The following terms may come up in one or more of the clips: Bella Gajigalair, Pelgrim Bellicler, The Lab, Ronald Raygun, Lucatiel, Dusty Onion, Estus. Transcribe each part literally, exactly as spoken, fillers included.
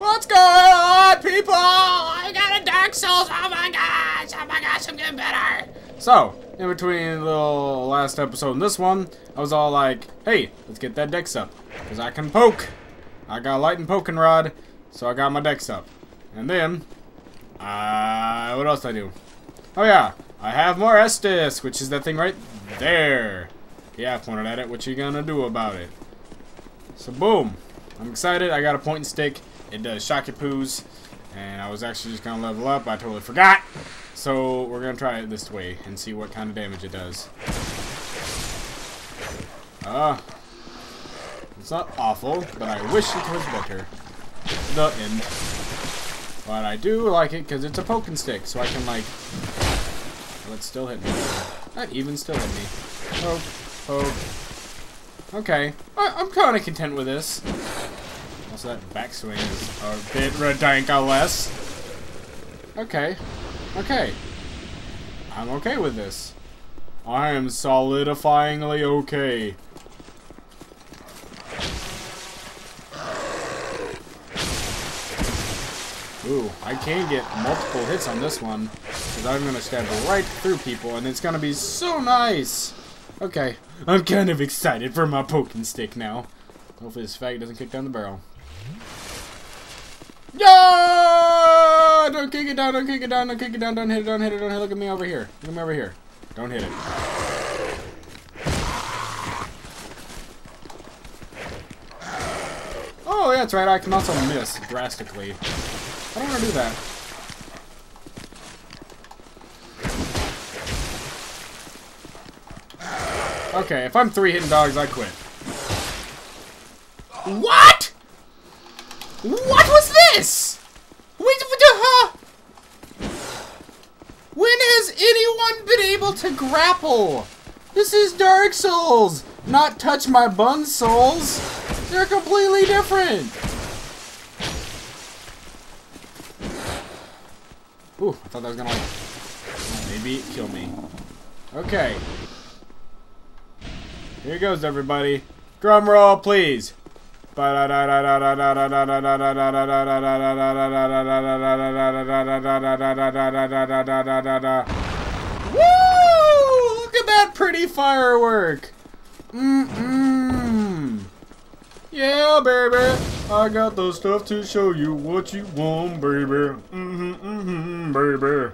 What's going on, people? I got a Dark Souls. Oh my gosh! Oh my gosh! I'm getting better. So, in between the last episode and this one, I was all like, "Hey, let's get that dex up, cause I can poke. I got a lightning poking rod, so I got my dex up." And then, uh, what else did I do? Oh yeah, I have more Estus, which is that thing right there. Yeah, I pointed at it. What you gonna do about it? So boom, I'm excited. I got a point and stick. It does shocky poos, and I was actually just gonna level up. I totally forgot. So we're gonna try it this way and see what kind of damage it does. Uh, it's not awful, but I wish it was better. The end. But I do like it because it's a poking stick, so I can like. Well, it's still hitting me. Not even still hitting me. Poke, poke. Okay, I I'm kind of content with this. Also, that backswing is a bit ridiculous. Okay, okay. I'm okay with this. I am solidifyingly okay. Ooh, I can get multiple hits on this one, because I'm going to stab right through people, and it's going to be so nice. Okay, I'm kind of excited for my poking stick now. Hopefully this fag doesn't kick down the barrel. Yeah! Don't kick it down, don't kick it down, don't kick it down, don't hit it, don't hit it, don't hit it. Look at me over here. Look at me over here. Don't hit it. Oh, yeah, that's right. I can also miss drastically. I don't want to do that. Okay, if I'm three hitting dogs, I quit. What? What was this? When has anyone been able to grapple? This is Dark Souls, not Touch My Bun Souls. They're completely different. Ooh, I thought that was gonna like maybe kill me. Okay. Here goes everybody. Drum roll, please. Woo! Look at that pretty firework. Mm-mm. Yeah, baby. I got the stuff to show you what you want, baby. Mm-hmm, mm-hmm, baby.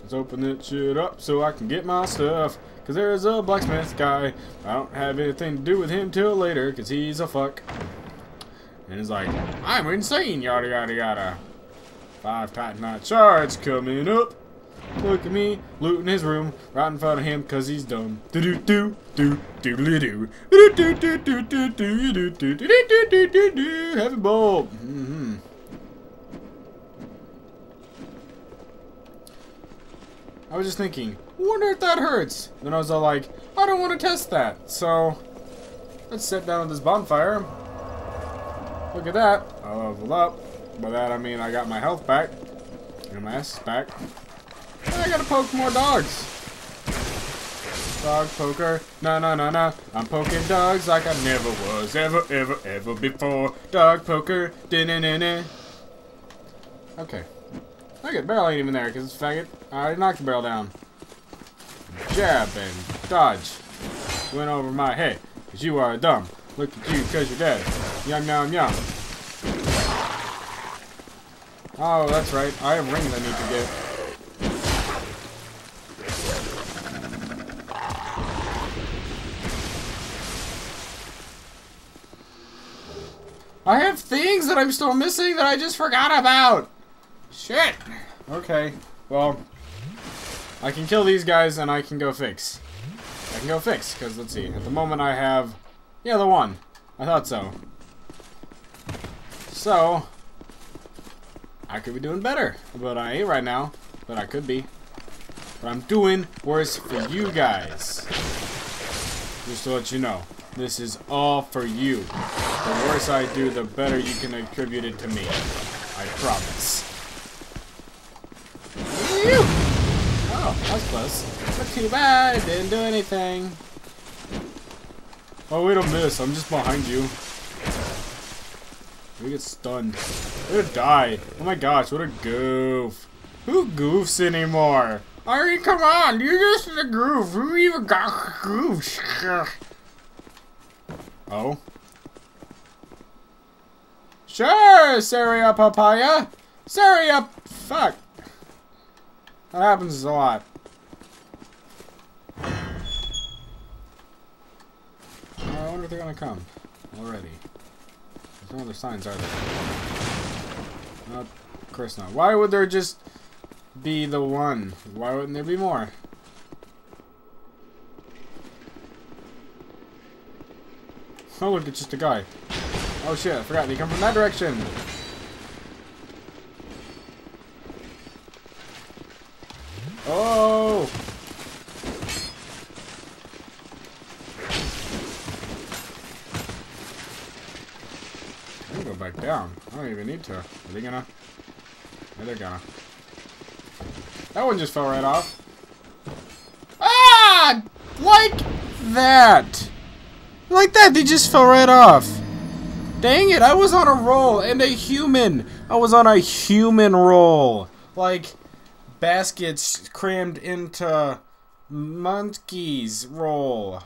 Let's open that shit up so I can get my stuff. Cause there is a blacksmith guy. I don't have anything to do with him till later, cause he's a fuck. And he's like, I'm insane, yada yada yada. Five tight night shards coming up. Look at me looting his room right in front of him, cause he's dumb. Do do do do do do do do do do do do do do do do. Heavy bulb. Mm-hmm. I was just thinking, wonder if that hurts. Then I was all like, I don't want to test that. So let's sit down at this bonfire. Look at that. I level up. By that I mean I got my health back and my ass back. I gotta poke more dogs. Dog poker. No, no, no, no. I'm poking dogs like I never was ever, ever, ever before. Dog poker. Da-na-na-na. Okay. Look at barrel ain't even there because it's faggot. I knocked the barrel down. Jab and dodge. Went over my head because you are dumb. Look at you because you're dead. Yum, yum, yum. Oh, that's right. I have rings I need to get. I have things that I'm still missing that I just forgot about! Shit! Okay, well, I can kill these guys and I can go fix. I can go fix, because let's see, at the moment I have... Yeah, the one. I thought so. So, I could be doing better, but I ain't right now, but I could be. But I'm doing worse for you guys. Just to let you know, this is all for you. The worse I do, the better you can attribute it to me. I promise. Ew! Oh, that was close. Not too bad. It didn't do anything. Oh, wait a miss. I'm just behind you. We get stunned. We're gonna die. Oh my gosh, what a goof. Who goofs anymore? I mean, come on, you're just in a groove. Who even got goofs? Oh. Sure, Saria Papaya. Saria, fuck. That happens a lot. I wonder if they're gonna come already. There's no other signs, are there? No, of course not. Why would there just be the one? Why wouldn't there be more? Oh look, it's just a guy. Oh shit, I forgot. They come from that direction. Oh! I'm gonna go back down. I don't even need to. Are they gonna? Yeah, they're gonna. That one just fell right off. Ah! Like that! Like that, they just fell right off. Dang it, I was on a roll, and a human. I was on a human roll. Like, baskets crammed into monkeys roll.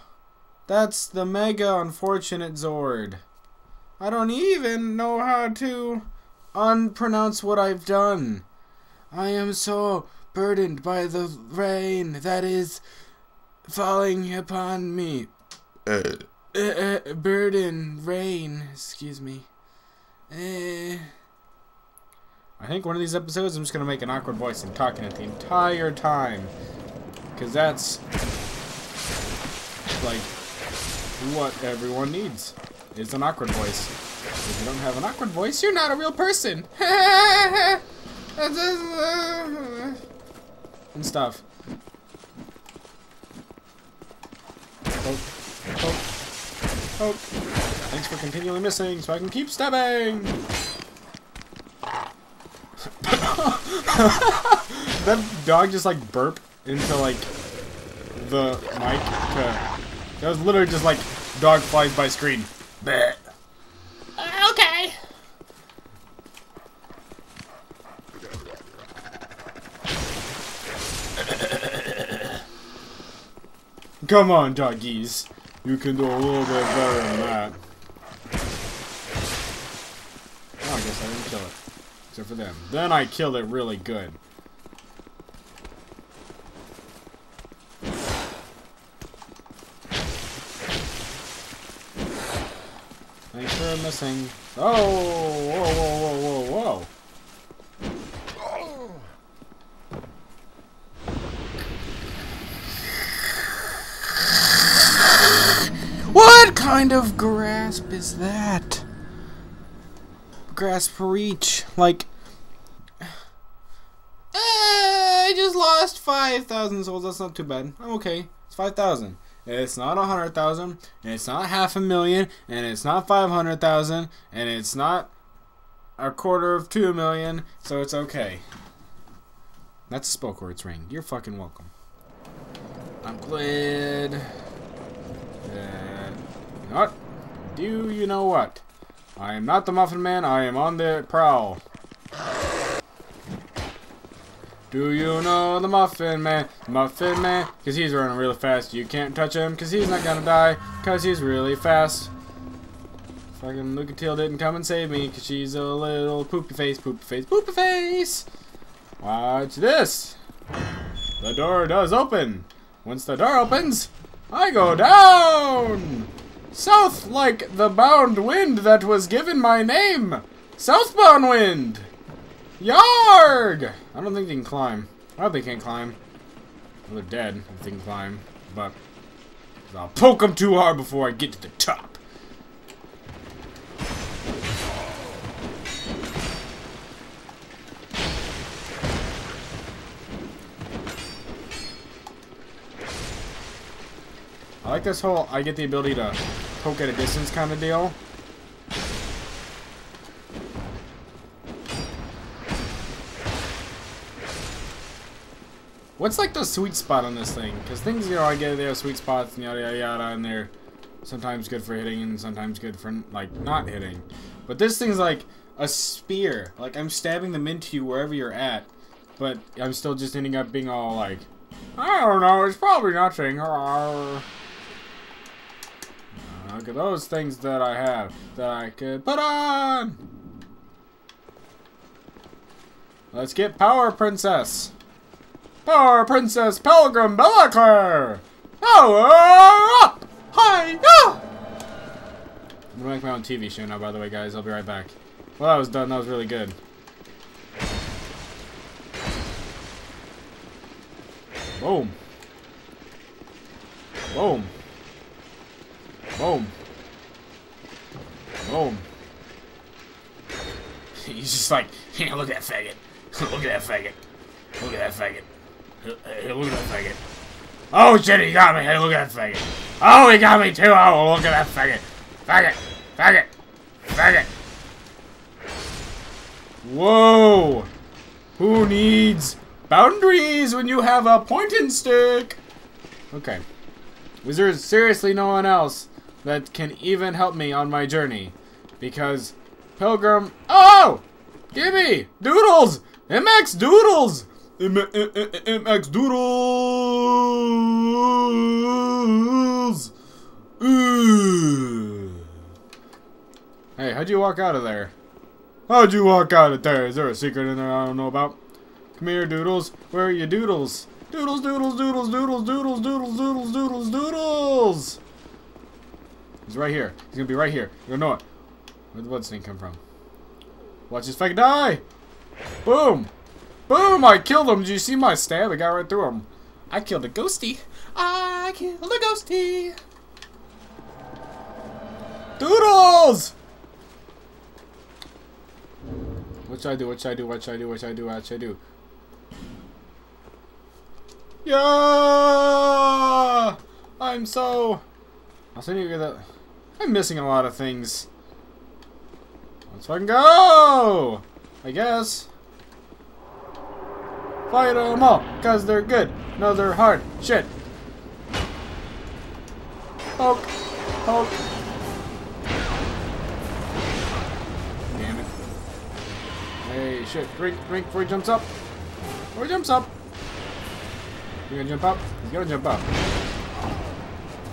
That's the mega unfortunate Zord. I don't even know how to unpronounce what I've done. I am so burdened by the rain that is falling upon me. Uh. Uh, uh, burden, rain, excuse me. Uh. I think one of these episodes I'm just going to make an awkward voice and talking it the entire time. Because that's like what everyone needs is an awkward voice. If you don't have an awkward voice, you're not a real person. And stuff. Poke, poke, poke. Thanks for continually missing so I can keep stabbing. That dog just like burped into like the mic. To... That was literally just like dog flies by screen. Bleh. Uh, okay. Come on, doggies. You can do a little bit better than that. Oh, I guess I didn't kill it. Except for them. Then I killed it really good. Thanks for missing. Oh! Whoa, whoa, whoa, whoa, whoa. What kind of grasp is that? Grasp reach, like. Uh, I just lost five thousand souls. That's not too bad. I'm okay. It's five thousand. It's not a hundred thousand. It's not half a million. And it's not five hundred thousand. And it's not a quarter of two million. So it's okay. That's a spoke words ring. You're fucking welcome. I'm glad. Uh, what? Do you know what? I am not the Muffin Man, I am on the prowl. Do you know the Muffin Man? Muffin Man, cause he's running really fast. You can't touch him, cause he's not gonna die, cause he's really fast. Fucking Lucatiel didn't come and save me, cause she's a little poopy face, poopy face, poopy face. Watch this. The door does open. Once the door opens, I go down. South like the bound wind that was given my name! Southbound wind! Yarg! I don't think they can climb. I hope they can't climb. Well, they're dead if they can climb, but I'll poke them too hard before I get to the top. I like this whole, I get the ability to poke at a distance kind of deal. What's like the sweet spot on this thing? Because things, you know, I get they have sweet spots and yada yada yada, and they're sometimes good for hitting and sometimes good for, like, not hitting. But this thing's like a spear. Like, I'm stabbing them into you wherever you're at. But I'm still just ending up being all like, I don't know, it's probably nothing. Arr. Look at those things that I have that I could put on. Let's get Power Princess. Power Princess Pelgrim Bellicler! Power up! Hi! Ah! I'm gonna make my own T V show now, by the way, guys. I'll be right back. Well, that was done. That was really good. Boom. Boom. Boom. Boom. He's just like, yeah, look at that faggot. Look at that faggot. Look at that faggot. Hey, look at that faggot. Oh shit, he got me. Hey, look at that faggot. Oh, he got me too. Oh, look at that faggot. Faggot. Faggot. Faggot. Whoa. Who needs boundaries when you have a point and stick? Okay. Is there seriously no one else that can even help me on my journey? Because Pilgrim... Oh! Gimme! Doodles! M X Doodles! M X Doodles! Ooh. Hey, how'd you walk out of there? How'd you walk out of there? Is there a secret in there I don't know about? Come here, Doodles. Where are your Doodles? Doodles, doodles, doodles, doodles, doodles, doodles, doodles, doodles, doodles! He's right here. He's gonna be right here. You don't know it. Where'd the blood stain come from? Watch this faggot die! Boom! Boom! I killed him! Did you see my stab? It got right through him. I killed a ghosty! I killed a ghosty! Doodles! What should I do? What should I do? What should I do? What should I do? What should I do? Yeah, I'm so. I'll send you that. I'm missing a lot of things. Let's fucking go! I guess. Fight them all, cause they're good. No, they're hard. Shit. Poke, poke. Damn it. Hey, shit! Drink, drink before he jumps up. Before he jumps up. You gonna jump up? He's gonna jump up.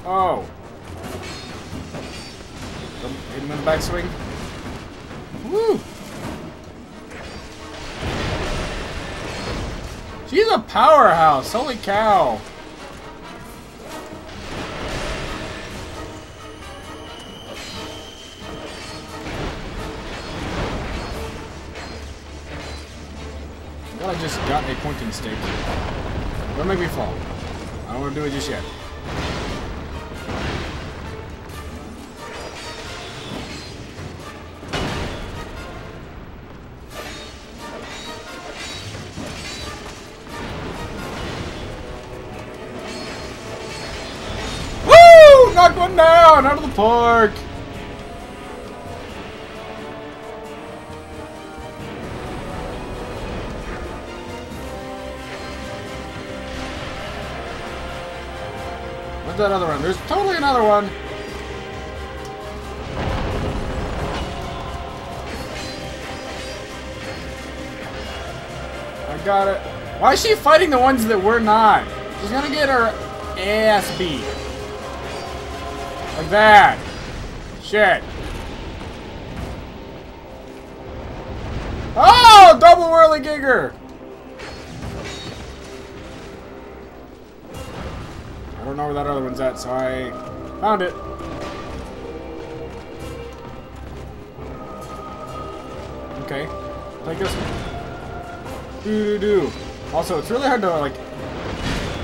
Oh! Don't hit him in the backswing. Woo! She's a powerhouse! Holy cow! Well, I just got a pointing stick. Don't make me fall. I don't want to do it just yet. Woo! Knocked one down! Out of the park! That other one. There's totally another one. I got it. Why is she fighting the ones that we're not? She's gonna get her ass beat. Like that. Shit. Oh! Double whirligigger! I don't know where that other one's at, so I found it. Okay, take this one. Do do do. Also, it's really hard to like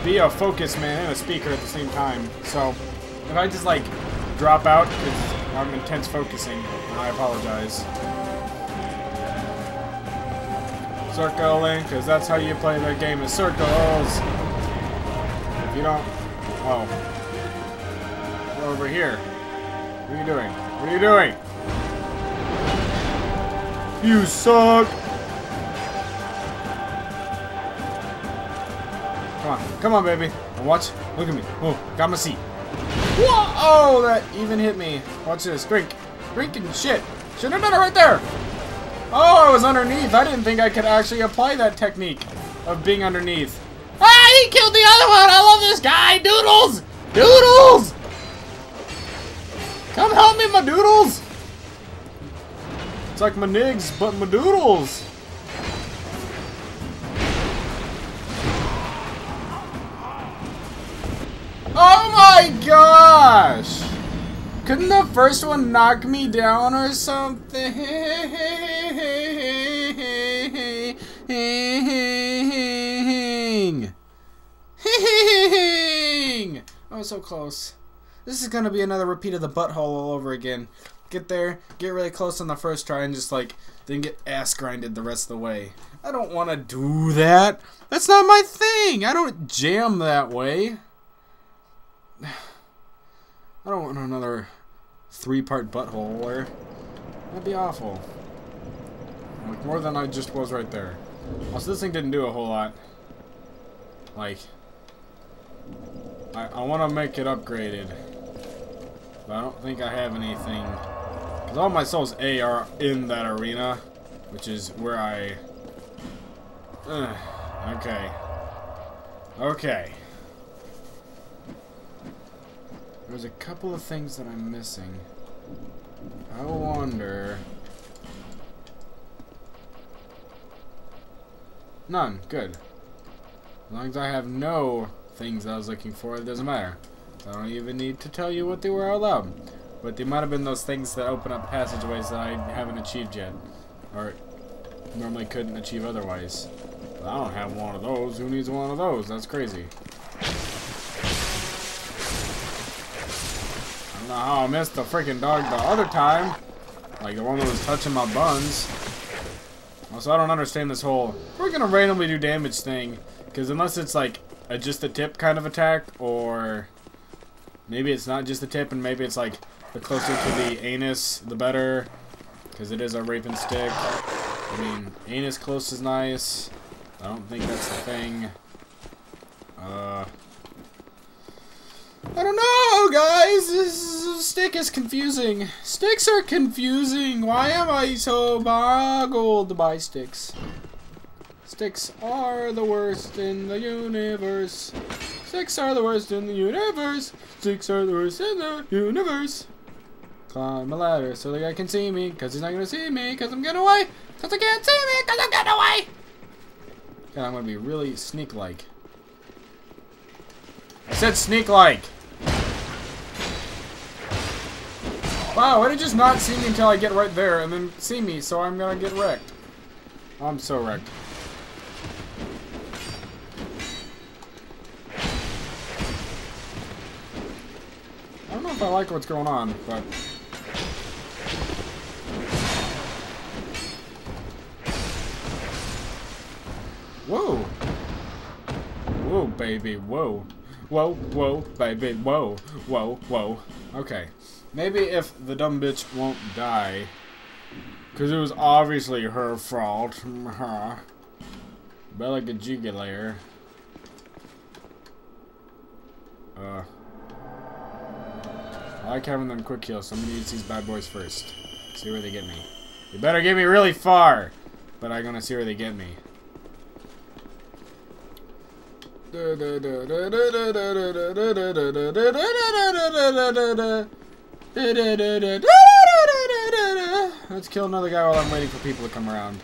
be a focus man and a speaker at the same time. So if I just like drop out because I'm intense focusing, I apologize. Circling, because that's how you play the game is circles. If you don't. Oh. We're over here. What are you doing? What are you doing? You suck! Come on. Come on, baby. And watch. Look at me. Oh, got my seat. Whoa! Oh, that even hit me. Watch this. Drink. Drinking shit. Should have done it right there! Oh, I was underneath. I didn't think I could actually apply that technique of being underneath. Ah, he killed the other one! I love this guy! Doodles! Doodles! Come help me, my doodles! It's like my nigs, but my doodles! Oh my gosh! Couldn't the first one knock me down or something? Oh, so close. This is gonna be another repeat of the butthole all over again. Get there, get really close on the first try, and just like, then get ass grinded the rest of the way. I don't wanna do that. That's not my thing. I don't jam that way. I don't want another three-part butthole where that'd be awful. Like more than I just was right there. Also, this thing didn't do a whole lot. Like, I, I want to make it upgraded, but I don't think I have anything. Cause all my souls A are in that arena, which is where I. Uh, okay. Okay. There's a couple of things that I'm missing. I wonder... None. Good. As long as I have no things that I was looking for, it doesn't matter. I don't even need to tell you what they were out loud. But they might have been those things that open up passageways that I haven't achieved yet. Or normally couldn't achieve otherwise. But I don't have one of those. Who needs one of those? That's crazy. I don't know how I missed the freaking dog the other time. Like the one that was touching my buns. Also, I don't understand this whole we're gonna randomly do damage thing. Because unless it's like a just the tip kind of attack, or maybe it's not just the tip, and maybe it's like the closer to the anus, the better. Because it is a raping stick. I mean, anus close is nice. I don't think that's the thing. Uh. I don't know, guys. This stick is confusing. Sticks are confusing. Why am I so boggled by sticks? Sticks are the worst in the universe. Sticks are the worst in the universe. Sticks are the worst in the universe. Climb a ladder so the guy can see me, cause he's not gonna see me, cause I'm getting away. Cause I can't see me, cause I'm getting away. God, I'm gonna be really sneak-like. I said sneak-like. Wow, it'd just not see me until I get right there and then see me, so I'm gonna get wrecked. I'm so wrecked. I don't know if I like what's going on, but... Whoa. Whoa, baby, whoa. Whoa, whoa, baby, whoa, whoa, whoa. Okay. Maybe if the dumb bitch won't die, because it was obviously her fault. Bella Gajigalair. Uh. I like having them quick heal, so I'm gonna use these bad boys first. See where they get me. They better get me really far, but I'm gonna see where they get me. Let's kill another guy while I'm waiting for people to come around.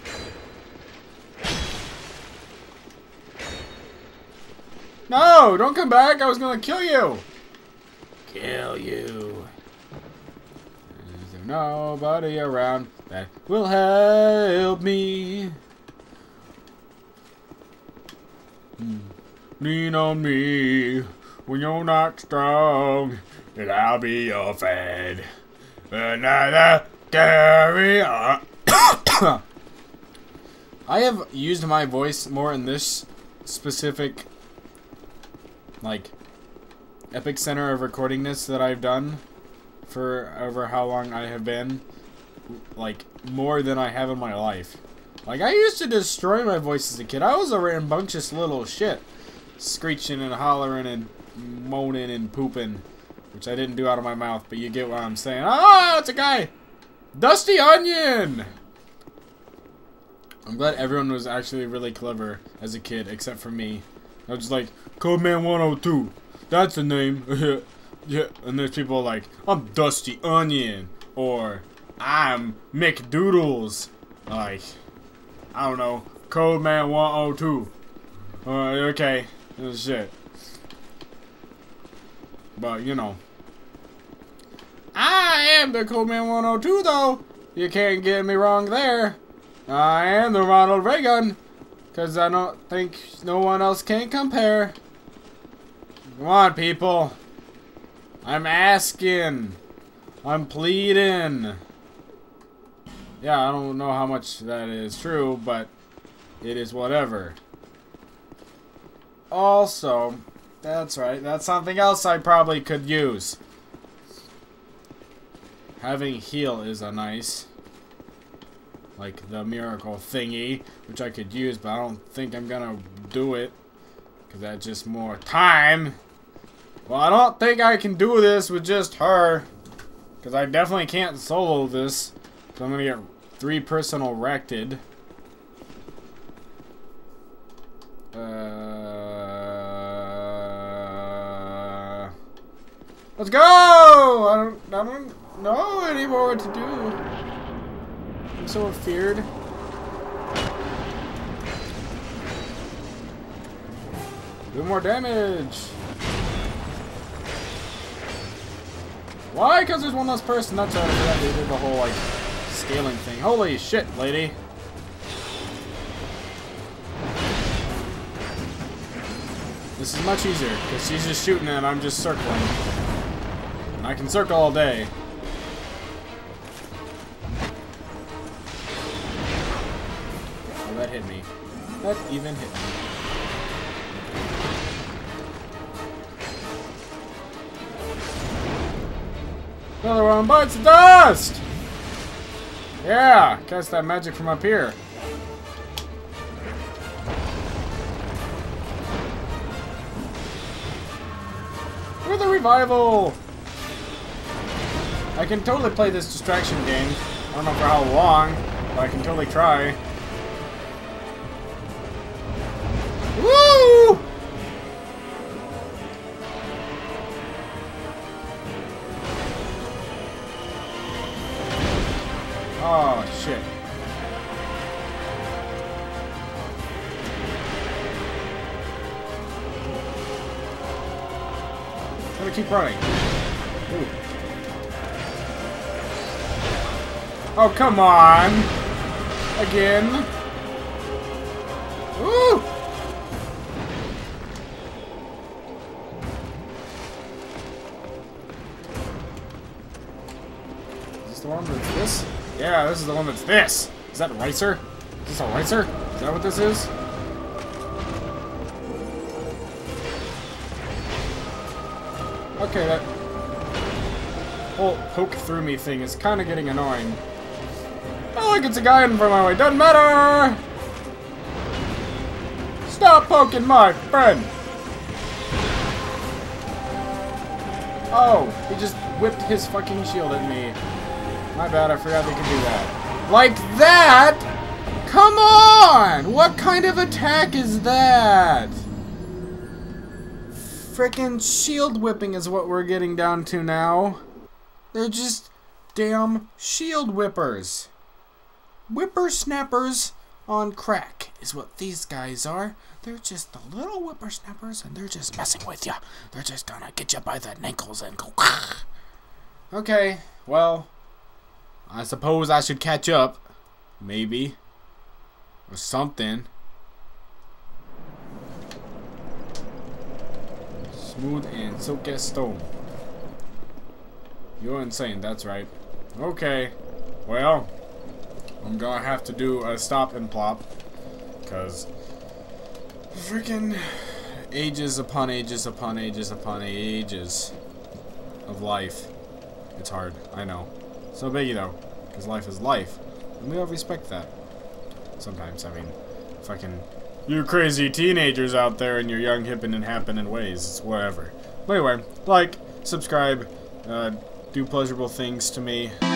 No, don't come back. I was gonna kill you. Kill you. There's nobody around that will help me. Hmm. Lean on me when you're not strong, and I'll be your fed. Another carry on. I have used my voice more in this specific, like, epic center of recordingness that I've done for over how long I have been, like, more than I have in my life. Like, I used to destroy my voice as a kid. I was a rambunctious little shit. Screeching and hollering and moaning and pooping, which I didn't do out of my mouth, but you get what I'm saying. Oh, it's a guy. Dusty Onion! I'm glad everyone was actually really clever as a kid, except for me. I was just like, Codeman one oh two, that's the name. Yeah, and there's people like, I'm Dusty Onion, or I'm McDoodles. Like, I don't know, Codeman one oh two. Uh, okay, this is shit. But, you know. I am the Codeman one oh two, though. You can't get me wrong there. I am the Ronald Reagan, because I don't think no one else can compare. Come on, people. I'm asking. I'm pleading. Yeah, I don't know how much that is true, but it is whatever. Also, that's right. That's something else I probably could use. Having heal is a nice... like the miracle thingy, which I could use, but I don't think I'm gonna do it. Because that's just more time. Well, I don't think I can do this with just her. Because I definitely can't solo this. Because I'm gonna get three personal wrecked. Uh, let's go! I don't, I don't know anymore what to do. I'm so feared. Do more damage. Why? Because there's one less person. That's how they did the whole like scaling thing. Holy shit, lady! This is much easier because she's just shooting and I'm just circling. And I can circle all day. That hit me. That even hit me. Another one bites the dust! Yeah! Cast that magic from up here. With a revival! I can totally play this distraction game. I don't know for how long, but I can totally try. Woo! Oh, shit. I'm gonna keep running. Ooh. Oh, come on! Again! Woo! The one that's this? Yeah, this is the one that's this! Is that a ricer? Is this a ricer? Is that what this is? Okay, that whole poke through me thing is kind of getting annoying. Oh, look, it's a guy in front of my way. Doesn't matter! Stop poking my friend! Oh, he just whipped his fucking shield at me. My bad, I forgot they could do that. Like that? Come on! What kind of attack is that? Frickin' shield whipping is what we're getting down to now. They're just damn shield whippers. Whippersnappers on crack is what these guys are. They're just the little whippersnappers and they're just messing with you. They're just gonna get you by the ankles and go... Okay, well... I suppose I should catch up, maybe, or something. Smooth and silk as stone. You're insane, that's right. Okay, well, I'm gonna have to do a stop and plop, because freaking ages upon ages upon ages upon ages of life. It's hard, I know. So biggie though, because life is life, and we all respect that. Sometimes, I mean, fucking, you crazy teenagers out there and your young hippin' and happening ways, it's whatever. But anyway, like, subscribe, uh, do pleasurable things to me.